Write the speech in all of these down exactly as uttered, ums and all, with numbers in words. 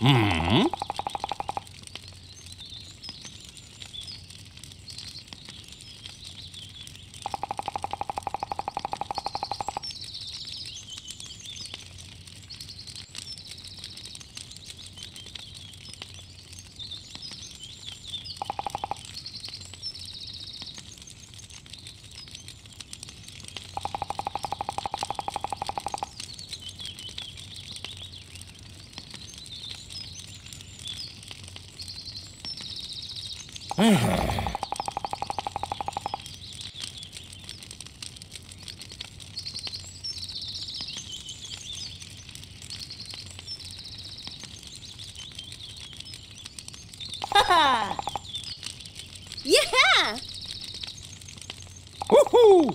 うん。Yeah! Woohoo!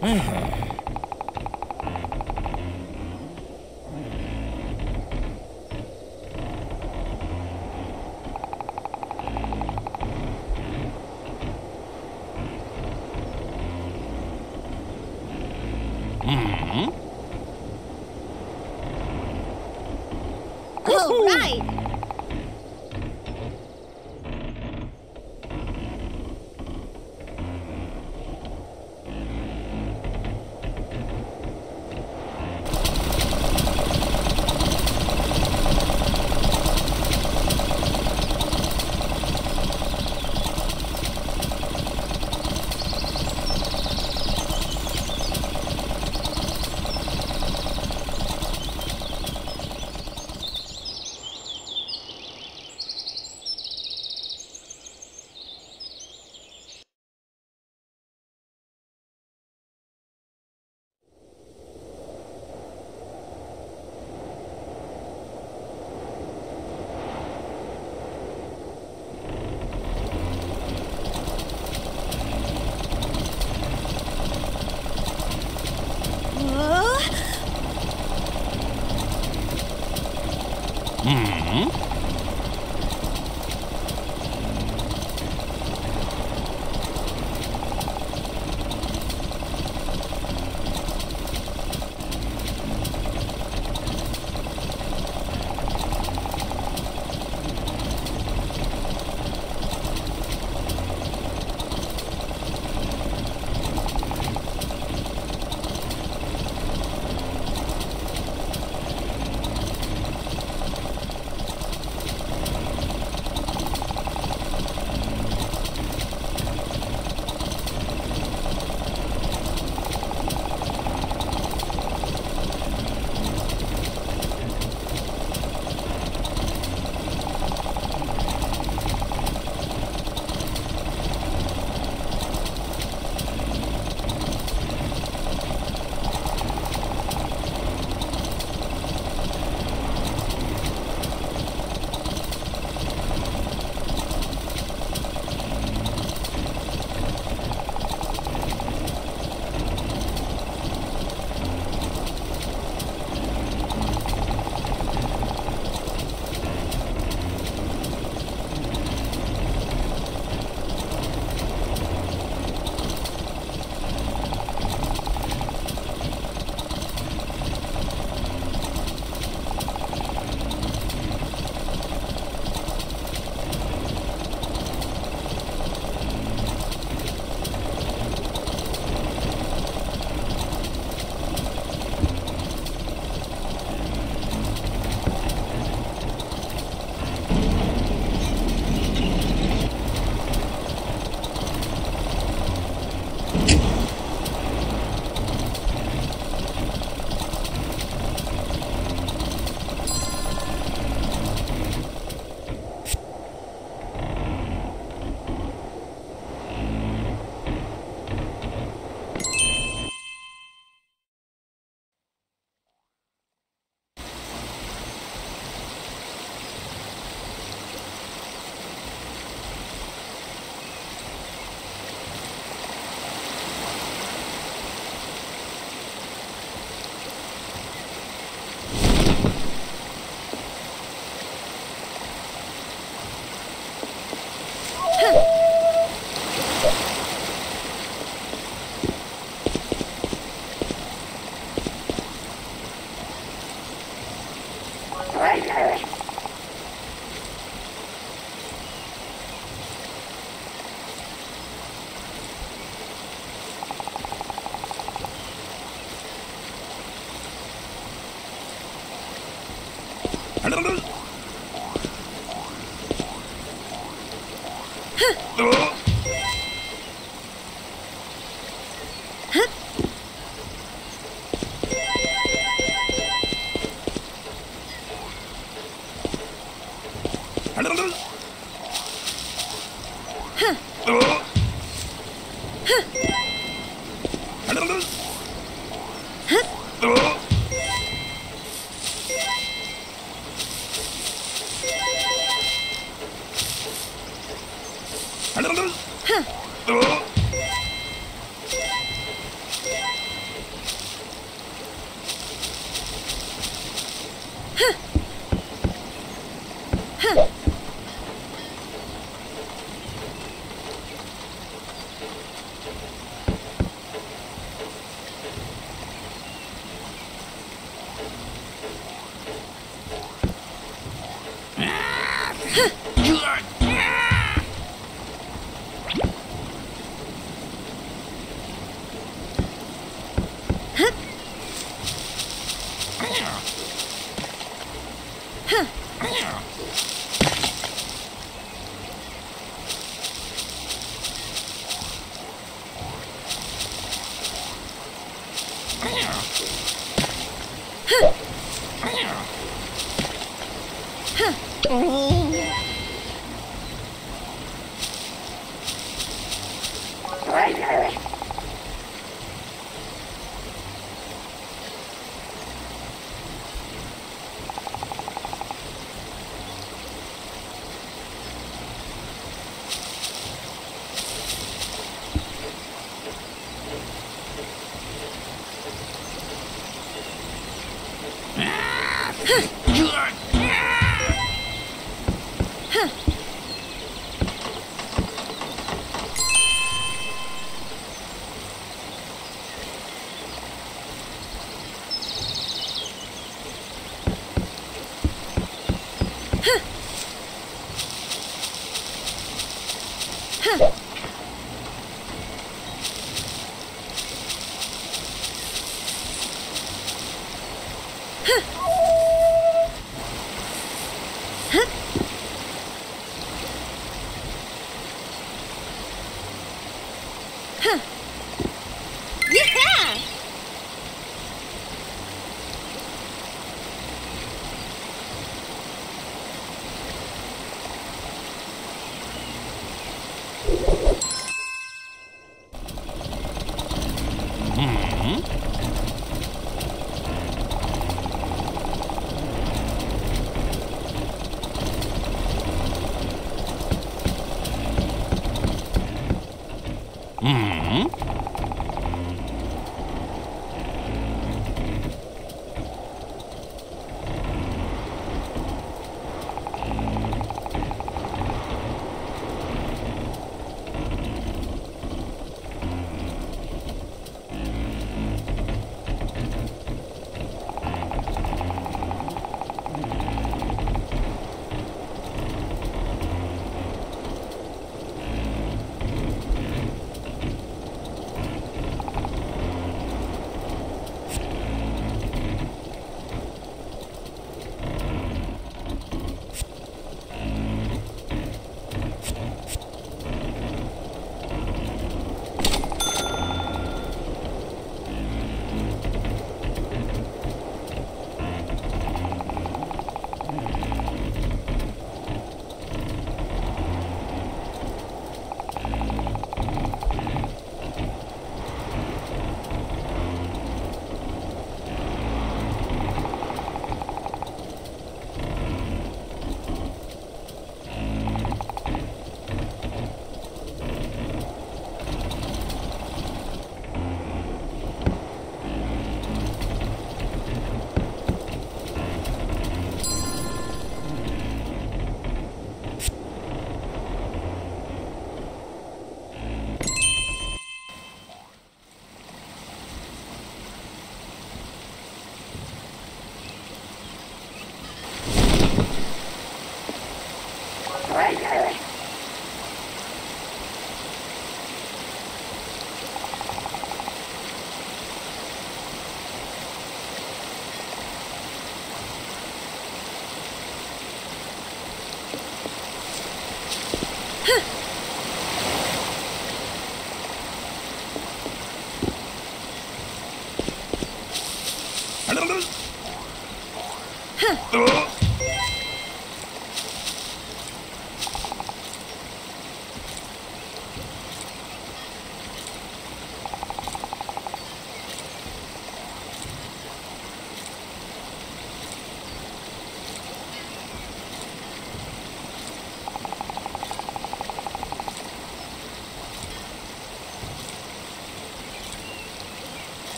Mm-hmm. Hmm?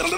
Huh.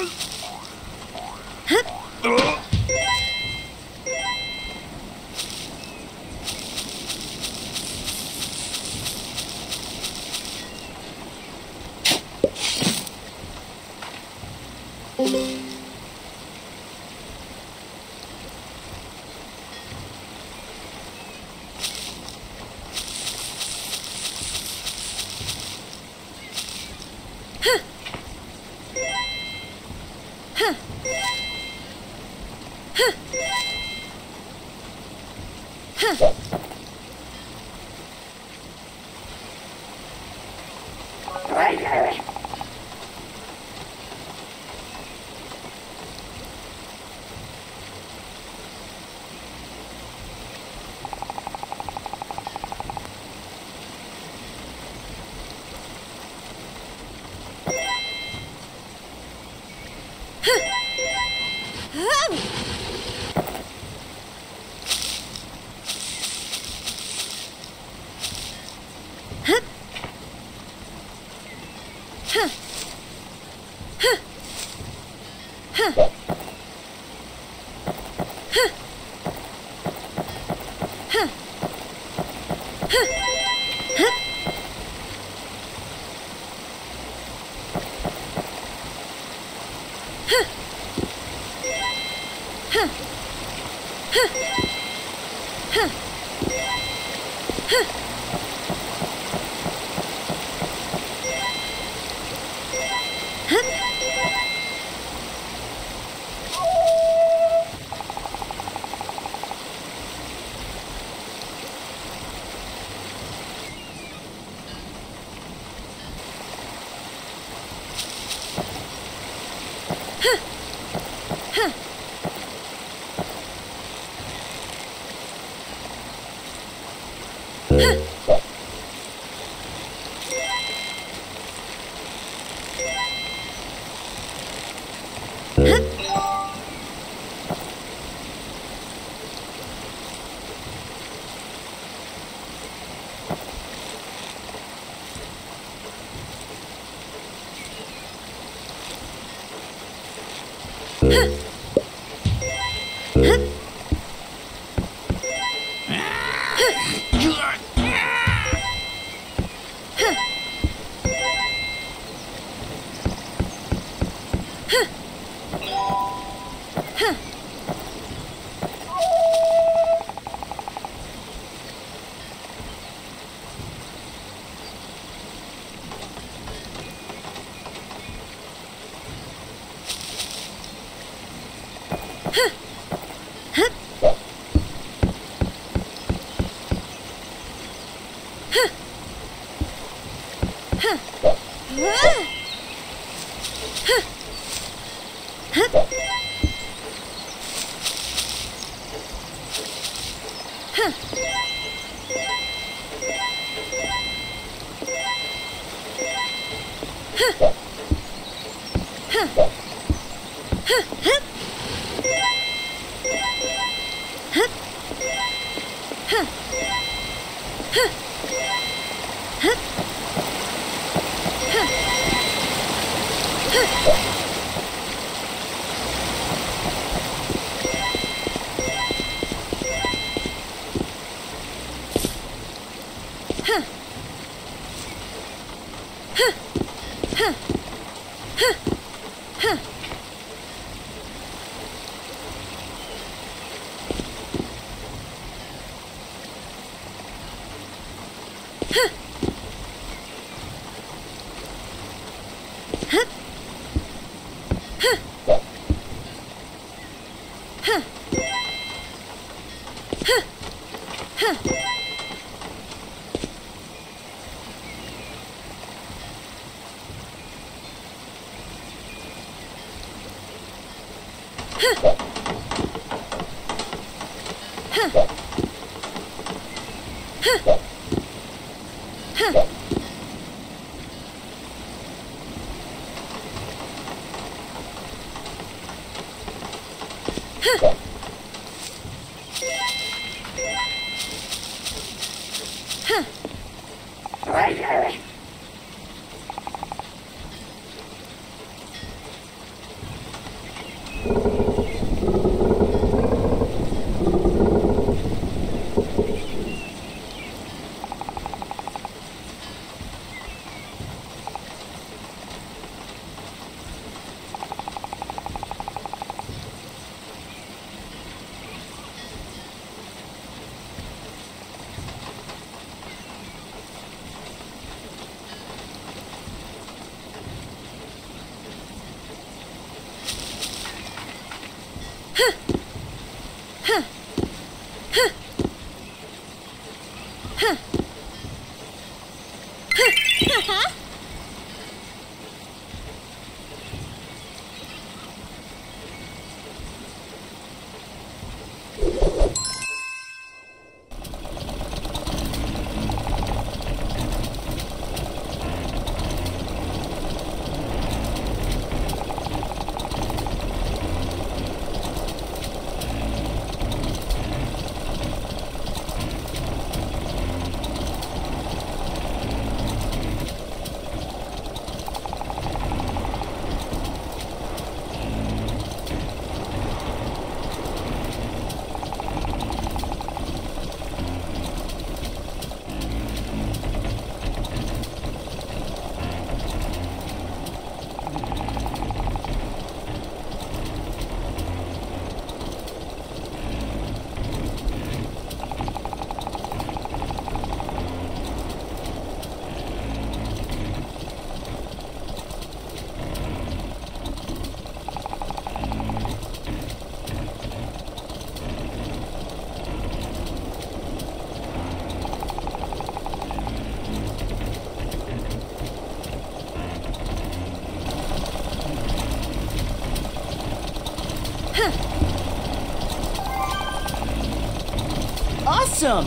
Awesome!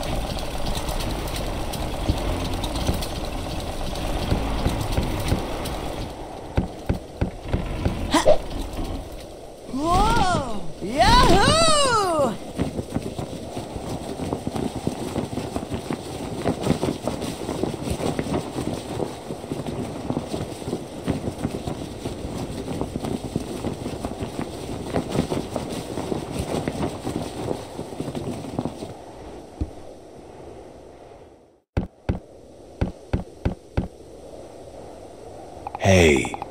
Ha. Whoa! Yahoo! Hey.